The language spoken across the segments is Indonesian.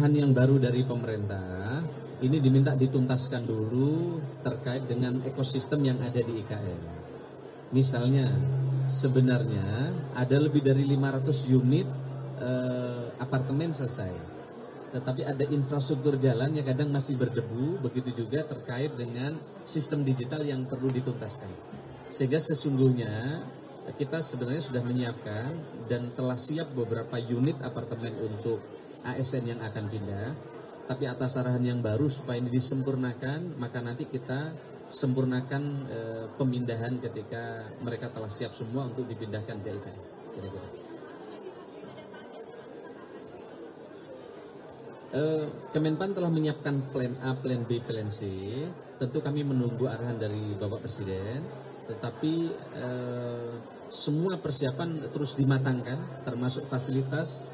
arahan yang baru dari pemerintah ini diminta dituntaskan dulu terkait dengan ekosistem yang ada di IKN. Misalnya sebenarnya ada lebih dari 500 unit apartemen selesai, tetapi ada infrastruktur jalan yang kadang masih berdebu, begitu juga terkait dengan sistem digital yang perlu dituntaskan. Sehingga sesungguhnya kita sebenarnya sudah menyiapkan dan telah siap beberapa unit apartemen untuk ASN yang akan pindah, tapi atas arahan yang baru supaya ini disempurnakan, maka nanti kita sempurnakan pemindahan ketika mereka telah siap semua untuk dipindahkan ke IKN. Kira-kira. Kemenpan telah menyiapkan plan A, plan B, plan C. Tentu kami menunggu arahan dari Bapak Presiden, tetapi semua persiapan terus dimatangkan, termasuk fasilitas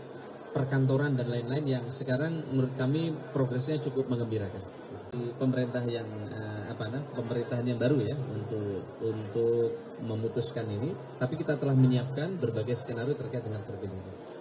perkantoran dan lain-lain yang sekarang menurut kami progresnya cukup menggembirakan. Pemerintahan yang baru ya untuk memutuskan ini, tapi kita telah menyiapkan berbagai skenario terkait dengan perbedaan.